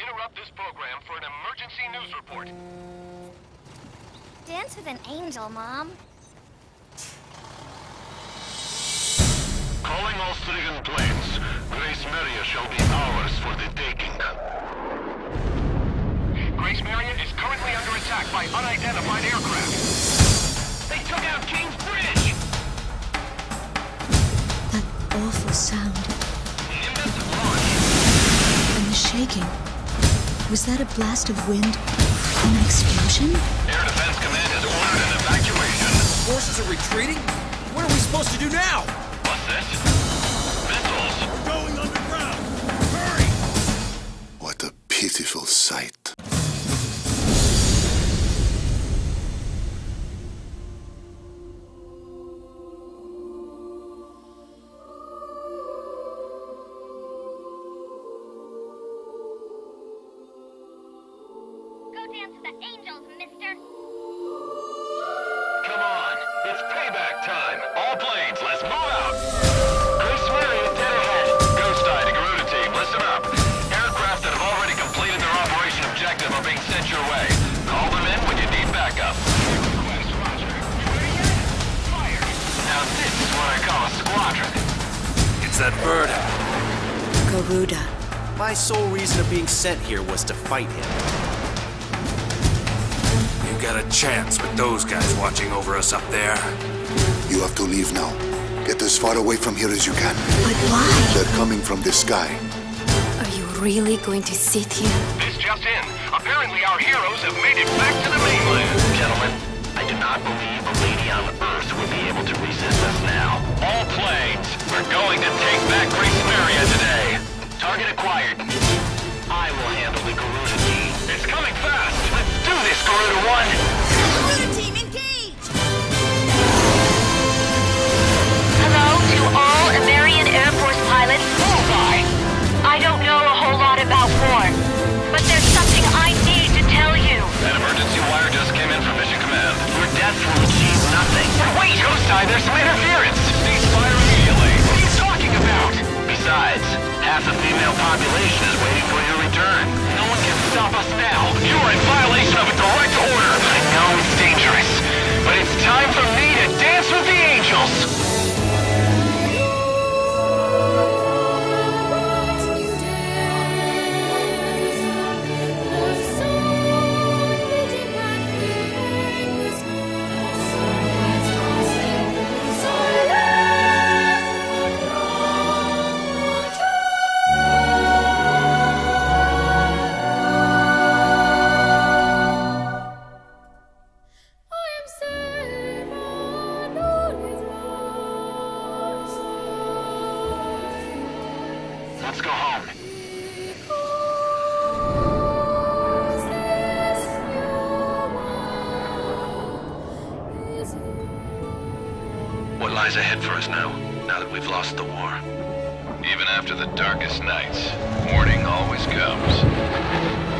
Interrupt this program for an emergency news report. Dance with an angel, Mom. Calling all Strigan planes. Gracemeria shall be ours for the taking. Gracemeria is currently under attack by unidentified aircraft. They took out King's Bridge! That awful sound. The immense launch. And the shaking. Was that a blast of wind? An explosion? Air Defense Command has ordered an evacuation. Forces are retreating? What are we supposed to do now? What's this? Missiles! We're going underground! Hurry! What a pitiful sight. That bird. Garuda. My sole reason of being sent here was to fight him. You got a chance with those guys watching over us up there. You have to leave now. Get as far away from here as you can. But why? They're coming from the sky. Are you really going to sit here? This just in. Apparently our heroes have made it back to the mainland. Gentlemen, I do not believe a lady on Earth would be able to resist us now. All planes, we're going to take back Gracemeria today. Target acquired. I will handle the Garuda team. It's coming fast. Let's do this, Garuda 1. Garuda team, engage! Hello to all Amerian Air Force pilots. Bullseye! I don't know a whole lot about war, but there's something I need to tell you. An emergency wire just came in from Mission Command. Your death will achieve nothing. But wait, Ghost Eye, there's some interference. Ceasefire immediately. What are you talking about? Besides, half the female population is waiting for your return. No one can stop us now. You are in violation of a direct order. I know it's dangerous, but it's time for me to dance with the angels. Let's go home. What lies ahead for us now that we've lost the war? Even after the darkest nights, morning always comes.